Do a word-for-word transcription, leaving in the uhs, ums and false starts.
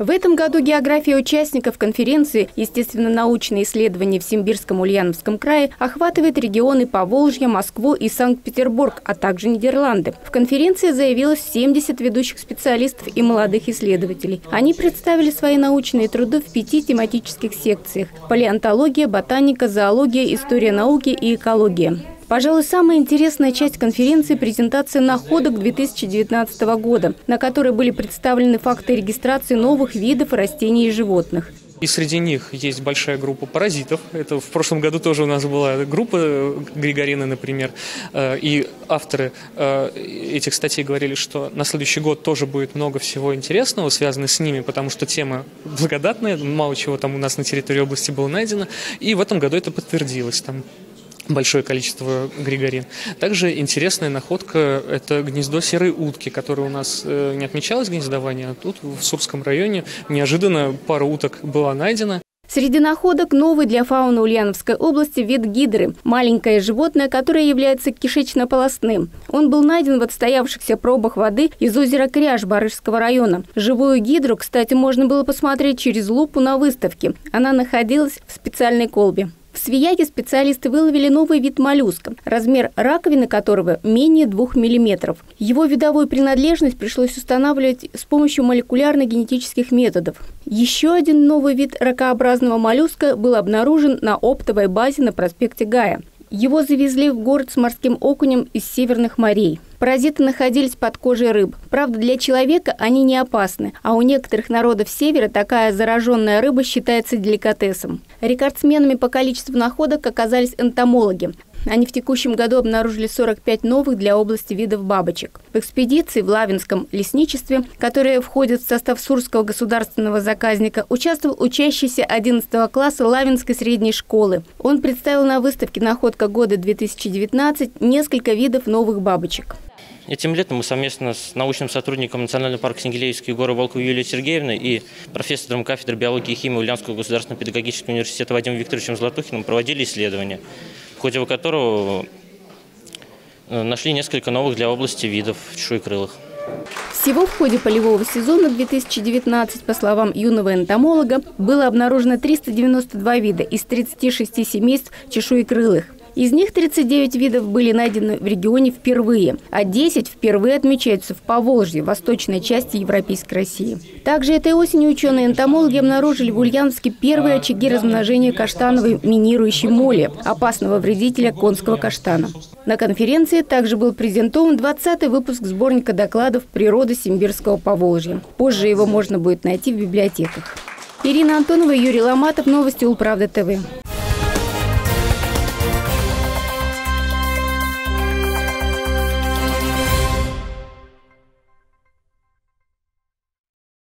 В этом году география участников конференции «Естественно-научные исследования в Симбирском Ульяновском крае» охватывает регионы Поволжья, Москву и Санкт-Петербург, а также Нидерланды. В конференции заявилось семьдесят ведущих специалистов и молодых исследователей. Они представили свои научные труды в пяти тематических секциях – палеонтология, ботаника, зоология, история науки и экология. Пожалуй, самая интересная часть конференции – презентация находок две тысячи девятнадцатого года, на которой были представлены факты регистрации новых видов растений и животных. И среди них есть большая группа паразитов. Это в прошлом году тоже у нас была группа Григорины, например. И авторы этих статей говорили, что на следующий год тоже будет много всего интересного, связанного с ними, потому что тема благодатная, мало чего там у нас на территории области было найдено. И в этом году это подтвердилось. Там большое количество григорин. Также интересная находка – это гнездо серой утки, которое у нас не отмечалось гнездование, а тут в Сурском районе неожиданно пара уток была найдена. Среди находок новый для фауны Ульяновской области вид гидры – маленькое животное, которое является кишечно-полостным. Он был найден в отстоявшихся пробах воды из озера Кряж Барышского района. Живую гидру, кстати, можно было посмотреть через лупу на выставке. Она находилась в специальной колбе. В Свияге специалисты выловили новый вид моллюска, размер раковины которого менее двух миллиметров. Его видовую принадлежность пришлось устанавливать с помощью молекулярно-генетических методов. Еще один новый вид ракообразного моллюска был обнаружен на оптовой базе на проспекте Гая. Его завезли в город с морским окунем из северных морей. Паразиты находились под кожей рыб. Правда, для человека они не опасны, а у некоторых народов севера такая зараженная рыба считается деликатесом. Рекордсменами по количеству находок оказались энтомологи. Они в текущем году обнаружили сорок пять новых для области видов бабочек. В экспедиции в Лавинском лесничестве, которое входит в состав Сурского государственного заказника, участвовал учащийся одиннадцатого класса Лавинской средней школы. Он представил на выставке «Находка года две тысячи девятнадцать» несколько видов новых бабочек. Этим летом мы совместно с научным сотрудником Национального парка «Сенгилевский» Егора Волкова Юлией Сергеевной и профессором кафедры биологии и химии Ульяновского государственного педагогического университета Вадимом Викторовичем Золотухиным проводили исследования, в ходе которого нашли несколько новых для области видов чешуекрылых. Всего в ходе полевого сезона две тысячи девятнадцать, по словам юного энтомолога, было обнаружено триста девяносто два вида из тридцати шести семейств чешуекрылых. Из них тридцать девять видов были найдены в регионе впервые, а десять впервые отмечаются в Поволжье, восточной части Европейской России. Также этой осенью ученые-энтомологи обнаружили в Ульяновске первые очаги размножения каштановой минирующей моли, опасного вредителя конского каштана. На конференции также был презентован двадцатый выпуск сборника докладов «Природа Симбирского Поволжья». Позже его можно будет найти в библиотеках. Ирина Антонова, Юрий Ломатов, Новости Улправда ТВ.